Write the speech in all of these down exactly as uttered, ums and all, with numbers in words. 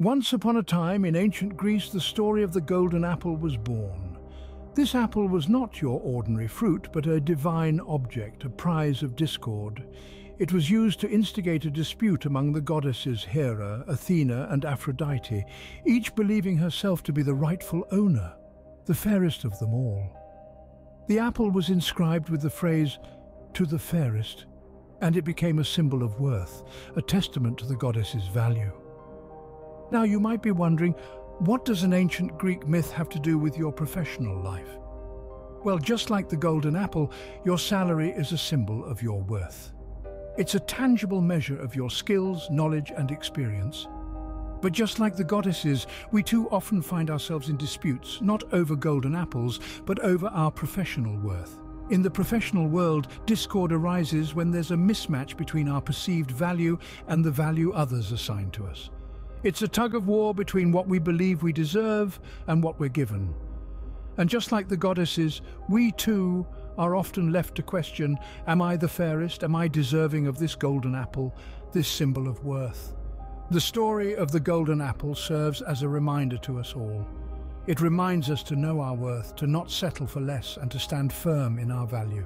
Once upon a time in ancient Greece, the story of the golden apple was born. This apple was not your ordinary fruit, but a divine object, a prize of discord. It was used to instigate a dispute among the goddesses Hera, Athena, and Aphrodite, each believing herself to be the rightful owner, the fairest of them all. The apple was inscribed with the phrase, "to the fairest," and it became a symbol of worth, a testament to the goddess's value. Now you might be wondering, what does an ancient Greek myth have to do with your professional life? Well, just like the golden apple, your salary is a symbol of your worth. It's a tangible measure of your skills, knowledge, and experience. But just like the goddesses, we too often find ourselves in disputes, not over golden apples, but over our professional worth. In the professional world, discord arises when there's a mismatch between our perceived value and the value others assign to us. It's a tug-of-war between what we believe we deserve and what we're given. And just like the goddesses, we too are often left to question, am I the fairest? Am I deserving of this golden apple, this symbol of worth? The story of the golden apple serves as a reminder to us all. It reminds us to know our worth, to not settle for less, and to stand firm in our value.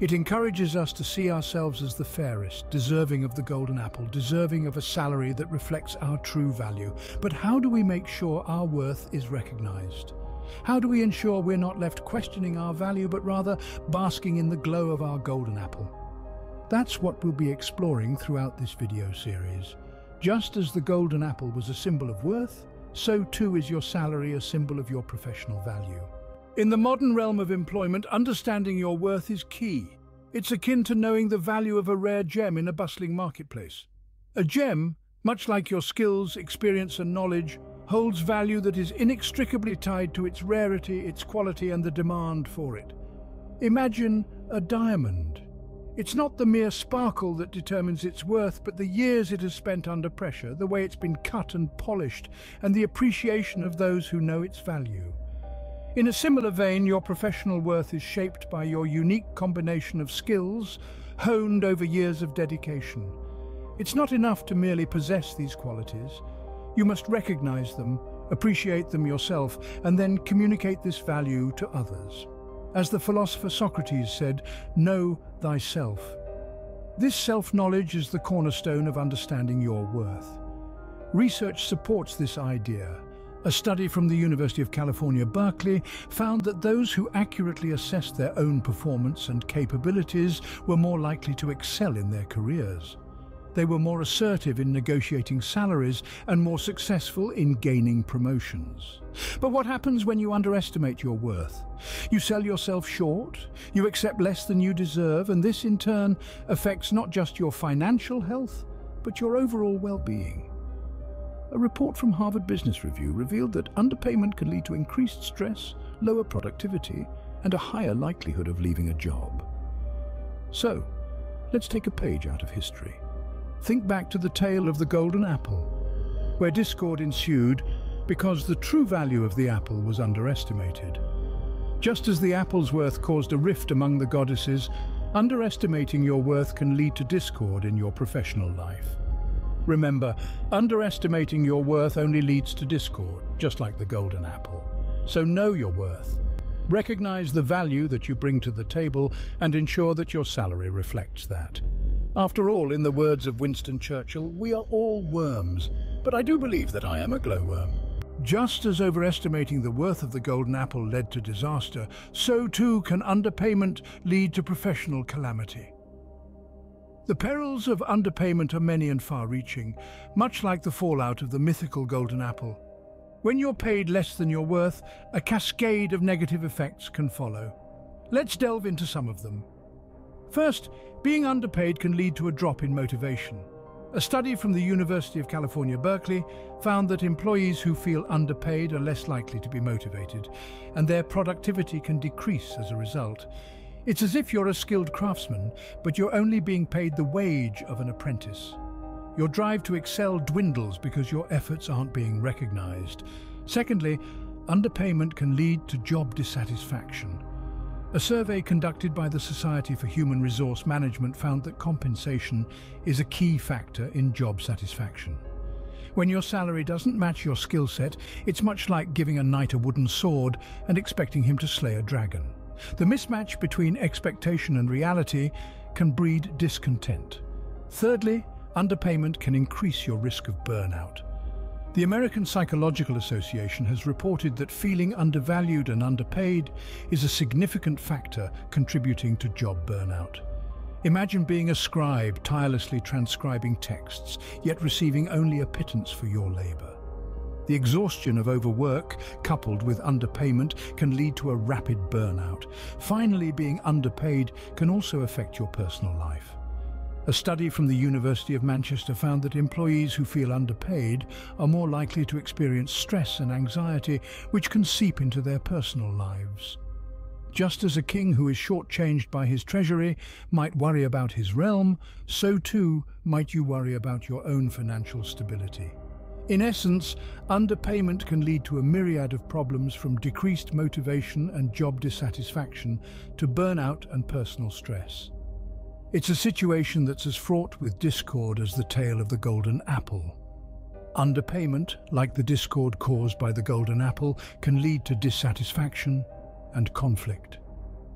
It encourages us to see ourselves as the fairest, deserving of the golden apple, deserving of a salary that reflects our true value. But how do we make sure our worth is recognized? How do we ensure we're not left questioning our value, but rather basking in the glow of our golden apple? That's what we'll be exploring throughout this video series. Just as the golden apple was a symbol of worth, so too is your salary a symbol of your professional value. In the modern realm of employment, understanding your worth is key. It's akin to knowing the value of a rare gem in a bustling marketplace. A gem, much like your skills, experience, and knowledge, holds value that is inextricably tied to its rarity, its quality, and the demand for it. Imagine a diamond. It's not the mere sparkle that determines its worth, but the years it has spent under pressure, the way it's been cut and polished, and the appreciation of those who know its value. In a similar vein, your professional worth is shaped by your unique combination of skills, honed over years of dedication. It's not enough to merely possess these qualities. You must recognize them, appreciate them yourself, and then communicate this value to others. As the philosopher Socrates said, "Know thyself." This self-knowledge is the cornerstone of understanding your worth. Research supports this idea. A study from the University of California, Berkeley, found that those who accurately assessed their own performance and capabilities were more likely to excel in their careers. They were more assertive in negotiating salaries and more successful in gaining promotions. But what happens when you underestimate your worth? You sell yourself short, you accept less than you deserve, and this in turn affects not just your financial health, but your overall well-being. A report from Harvard Business Review revealed that underpayment can lead to increased stress, lower productivity, and a higher likelihood of leaving a job. So, let's take a page out of history. Think back to the tale of the golden apple, where discord ensued because the true value of the apple was underestimated. Just as the apple's worth caused a rift among the goddesses, underestimating your worth can lead to discord in your professional life. Remember, underestimating your worth only leads to discord, just like the golden apple. So know your worth. Recognize the value that you bring to the table and ensure that your salary reflects that. After all, in the words of Winston Churchill, we are all worms, but I do believe that I am a glowworm. Just as overestimating the worth of the golden apple led to disaster, so too can underpayment lead to professional calamity. The perils of underpayment are many and far-reaching, much like the fallout of the mythical golden apple. When you're paid less than your worth, a cascade of negative effects can follow. Let's delve into some of them. First, being underpaid can lead to a drop in motivation. A study from the University of California, Berkeley, found that employees who feel underpaid are less likely to be motivated, and their productivity can decrease as a result. It's as if you're a skilled craftsman, but you're only being paid the wage of an apprentice. Your drive to excel dwindles because your efforts aren't being recognized. Secondly, underpayment can lead to job dissatisfaction. A survey conducted by the Society for Human Resource Management found that compensation is a key factor in job satisfaction. When your salary doesn't match your skill set, it's much like giving a knight a wooden sword and expecting him to slay a dragon. The mismatch between expectation and reality can breed discontent. Thirdly, underpayment can increase your risk of burnout. The American Psychological Association has reported that feeling undervalued and underpaid is a significant factor contributing to job burnout. Imagine being a scribe tirelessly transcribing texts, yet receiving only a pittance for your labor. The exhaustion of overwork, coupled with underpayment, can lead to a rapid burnout. Finally, being underpaid can also affect your personal life. A study from the University of Manchester found that employees who feel underpaid are more likely to experience stress and anxiety, which can seep into their personal lives. Just as a king who is shortchanged by his treasury might worry about his realm, so too might you worry about your own financial stability. In essence, underpayment can lead to a myriad of problems, from decreased motivation and job dissatisfaction to burnout and personal stress. It's a situation that's as fraught with discord as the tale of the golden apple. Underpayment, like the discord caused by the golden apple, can lead to dissatisfaction and conflict.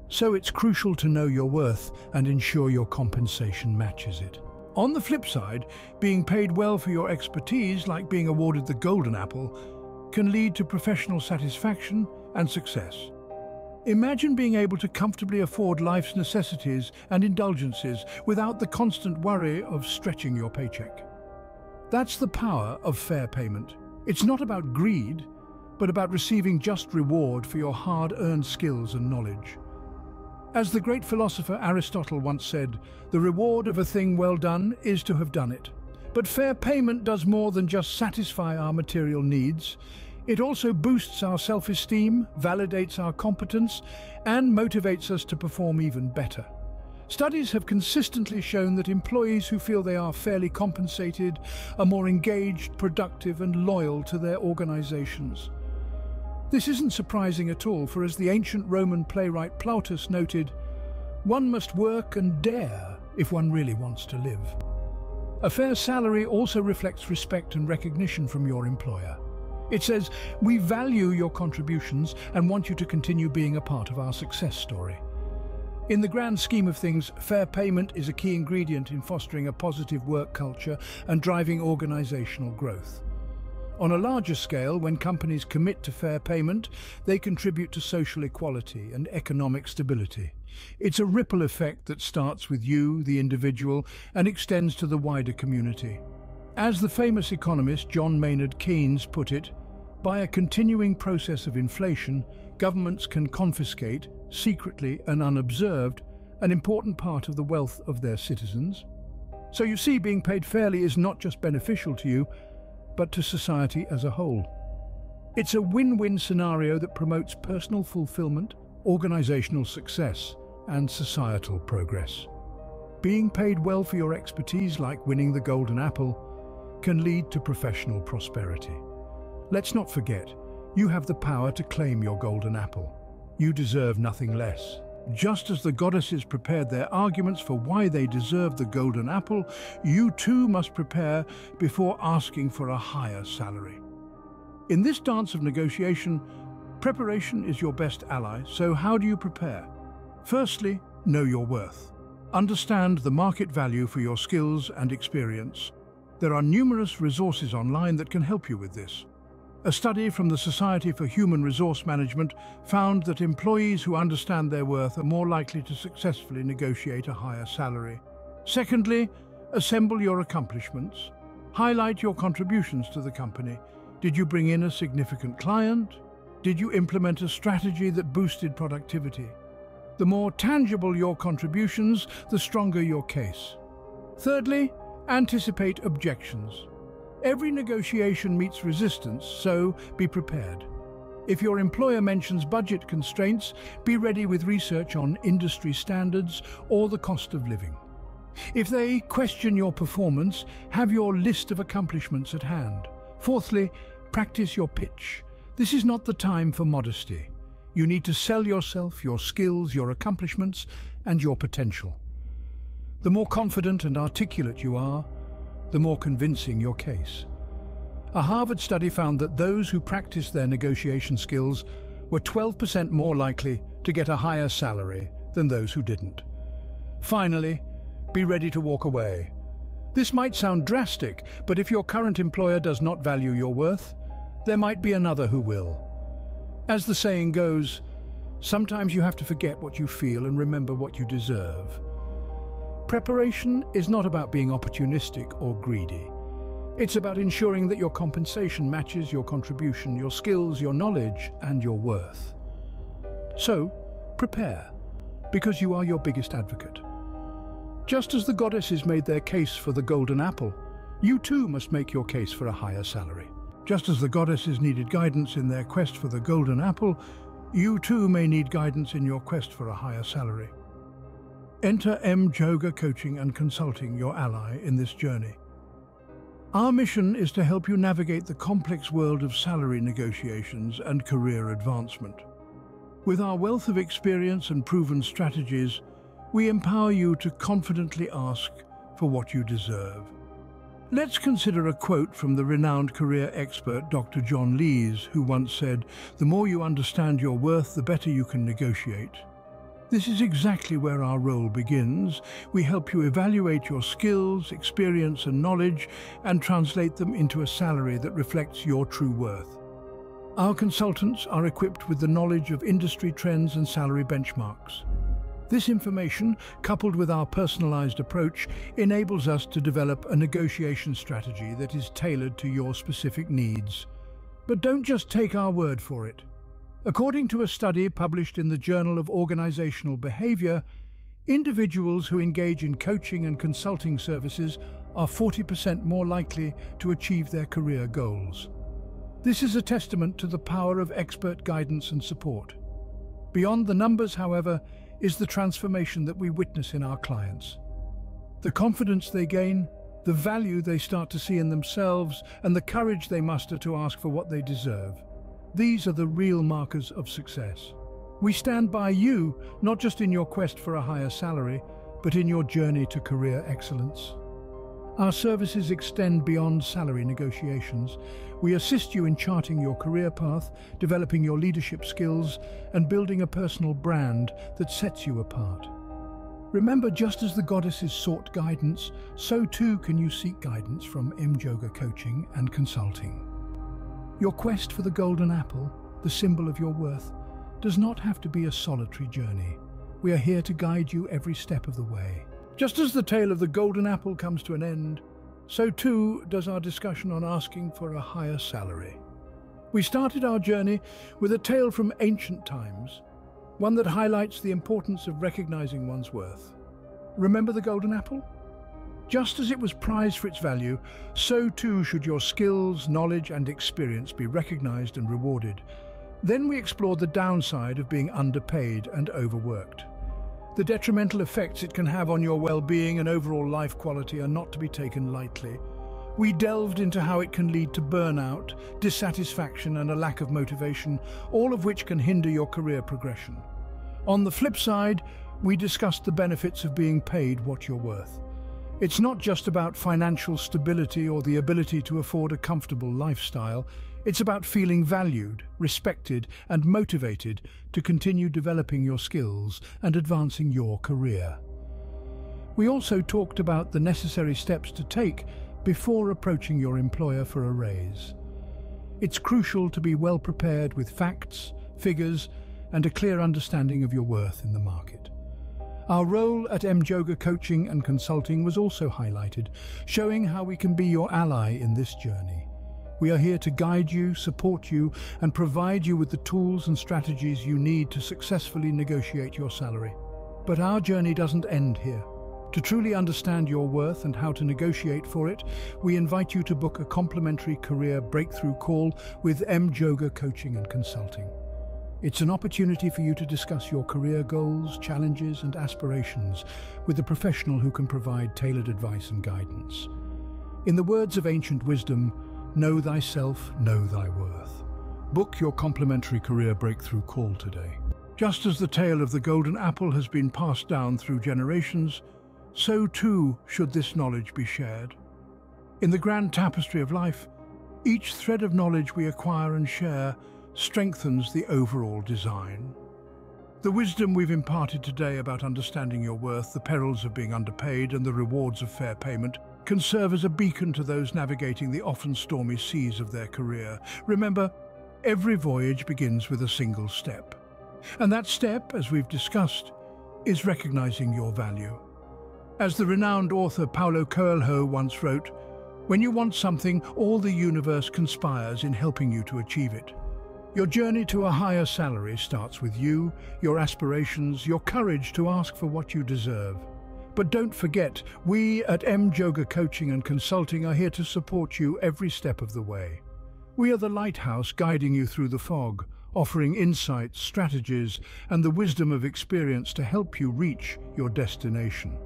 So it's crucial to know your worth and ensure your compensation matches it. On the flip side, being paid well for your expertise, like being awarded the golden apple, can lead to professional satisfaction and success. Imagine being able to comfortably afford life's necessities and indulgences without the constant worry of stretching your paycheck. That's the power of fair payment. It's not about greed, but about receiving just reward for your hard-earned skills and knowledge. As the great philosopher Aristotle once said, the reward of a thing well done is to have done it. But fair payment does more than just satisfy our material needs. It also boosts our self-esteem, validates our competence, and motivates us to perform even better. Studies have consistently shown that employees who feel they are fairly compensated are more engaged, productive, and loyal to their organizations. This isn't surprising at all, for as the ancient Roman playwright Plautus noted, one must work and dare if one really wants to live. A fair salary also reflects respect and recognition from your employer. It says, we value your contributions and want you to continue being a part of our success story. In the grand scheme of things, fair payment is a key ingredient in fostering a positive work culture and driving organizational growth. On a larger scale, when companies commit to fair payment, they contribute to social equality and economic stability. It's a ripple effect that starts with you, the individual, and extends to the wider community. As the famous economist John Maynard Keynes put it, by a continuing process of inflation, governments can confiscate, secretly and unobserved, an important part of the wealth of their citizens. So you see, being paid fairly is not just beneficial to you, but to society as a whole. It's a win-win scenario that promotes personal fulfillment, organizational success, and societal progress. Being paid well for your expertise, like winning the golden apple, can lead to professional prosperity. Let's not forget, you have the power to claim your golden apple. You deserve nothing less. Just as the goddesses prepared their arguments for why they deserved the golden apple, you too must prepare before asking for a higher salary. In this dance of negotiation, preparation is your best ally, so how do you prepare? Firstly, know your worth. Understand the market value for your skills and experience. There are numerous resources online that can help you with this. A study from the Society for Human Resource Management found that employees who understand their worth are more likely to successfully negotiate a higher salary. Secondly, assemble your accomplishments. Highlight your contributions to the company. Did you bring in a significant client? Did you implement a strategy that boosted productivity? The more tangible your contributions, the stronger your case. Thirdly, anticipate objections. Every negotiation meets resistance, so be prepared. If your employer mentions budget constraints, be ready with research on industry standards or the cost of living. If they question your performance, have your list of accomplishments at hand. Fourthly, practice your pitch. This is not the time for modesty. You need to sell yourself, your skills, your accomplishments, and your potential. The more confident and articulate you are, the more convincing your case. A Harvard study found that those who practiced their negotiation skills were twelve percent more likely to get a higher salary than those who didn't. Finally, be ready to walk away. This might sound drastic, but if your current employer does not value your worth, there might be another who will. As the saying goes, sometimes you have to forget what you feel and remember what you deserve. Preparation is not about being opportunistic or greedy. It's about ensuring that your compensation matches your contribution, your skills, your knowledge, and your worth. So, prepare, because you are your biggest advocate. Just as the goddesses made their case for the golden apple, you too must make your case for a higher salary. Just as the goddesses needed guidance in their quest for the golden apple, you too may need guidance in your quest for a higher salary. Enter M Jhoga Coaching and Consulting, your ally in this journey. Our mission is to help you navigate the complex world of salary negotiations and career advancement. With our wealth of experience and proven strategies, we empower you to confidently ask for what you deserve. Let's consider a quote from the renowned career expert Doctor John Lees, who once said, "The more you understand your worth, the better you can negotiate." This is exactly where our role begins. We help you evaluate your skills, experience, and knowledge, and translate them into a salary that reflects your true worth. Our consultants are equipped with the knowledge of industry trends and salary benchmarks. This information, coupled with our personalized approach, enables us to develop a negotiation strategy that is tailored to your specific needs. But don't just take our word for it. According to a study published in the Journal of Organizational Behavior, individuals who engage in coaching and consulting services are forty percent more likely to achieve their career goals. This is a testament to the power of expert guidance and support. Beyond the numbers, however, is the transformation that we witness in our clients. The confidence they gain, the value they start to see in themselves, and the courage they muster to ask for what they deserve. These are the real markers of success. We stand by you, not just in your quest for a higher salary, but in your journey to career excellence. Our services extend beyond salary negotiations. We assist you in charting your career path, developing your leadership skills, and building a personal brand that sets you apart. Remember, just as the goddesses sought guidance, so too can you seek guidance from M Jhoga Coaching and Consulting. Your quest for the golden apple, the symbol of your worth, does not have to be a solitary journey. We are here to guide you every step of the way. Just as the tale of the golden apple comes to an end, so too does our discussion on asking for a higher salary. We started our journey with a tale from ancient times, one that highlights the importance of recognizing one's worth. Remember the golden apple? Just as it was prized for its value, so too should your skills, knowledge, and experience be recognized and rewarded. Then we explored the downside of being underpaid and overworked. The detrimental effects it can have on your well-being and overall life quality are not to be taken lightly. We delved into how it can lead to burnout, dissatisfaction, and a lack of motivation, all of which can hinder your career progression. On the flip side, we discussed the benefits of being paid what you're worth. It's not just about financial stability or the ability to afford a comfortable lifestyle. It's about feeling valued, respected, and motivated to continue developing your skills and advancing your career. We also talked about the necessary steps to take before approaching your employer for a raise. It's crucial to be well prepared with facts, figures, and a clear understanding of your worth in the market. Our role at M Jhoga Coaching and Consulting was also highlighted, showing how we can be your ally in this journey. We are here to guide you, support you, and provide you with the tools and strategies you need to successfully negotiate your salary. But our journey doesn't end here. To truly understand your worth and how to negotiate for it, we invite you to book a complimentary career breakthrough call with M Jhoga Coaching and Consulting. It's an opportunity for you to discuss your career goals, challenges, and aspirations with a professional who can provide tailored advice and guidance. In the words of ancient wisdom, know thyself, know thy worth. Book your complimentary career breakthrough call today. Just as the tale of the golden apple has been passed down through generations, so too should this knowledge be shared. In the grand tapestry of life, Each thread of knowledge we acquire and share strengthens the overall design. The wisdom we've imparted today about understanding your worth, the perils of being underpaid, and the rewards of fair payment can serve as a beacon to those navigating the often stormy seas of their career. Remember, every voyage begins with a single step. And that step, as we've discussed, is recognizing your value. As the renowned author Paulo Coelho once wrote, "When you want something, all the universe conspires in helping you to achieve it." Your journey to a higher salary starts with you, your aspirations, your courage to ask for what you deserve. But don't forget, we at M Jhoga Coaching and Consulting are here to support you every step of the way. We are the lighthouse guiding you through the fog, offering insights, strategies, and the wisdom of experience to help you reach your destination.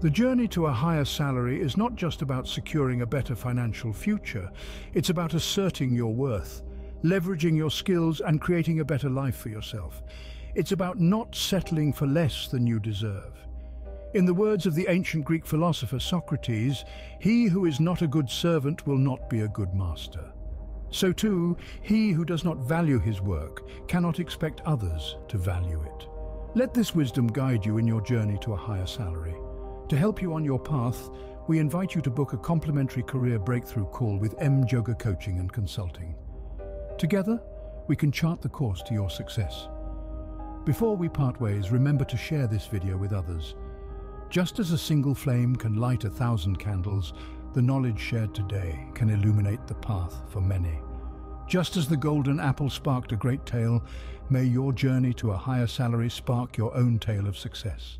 The journey to a higher salary is not just about securing a better financial future, it's about asserting your worth, leveraging your skills and creating a better life for yourself. It's about not settling for less than you deserve. In the words of the ancient Greek philosopher Socrates, "He who is not a good servant will not be a good master." So too, he who does not value his work cannot expect others to value it. Let this wisdom guide you in your journey to a higher salary. To help you on your path, we invite you to book a complimentary career breakthrough call with M Jhoga Coaching and Consulting. Together, we can chart the course to your success. Before we part ways, remember to share this video with others. Just as a single flame can light a thousand candles, the knowledge shared today can illuminate the path for many. Just as the golden apple sparked a great tale, may your journey to a higher salary spark your own tale of success.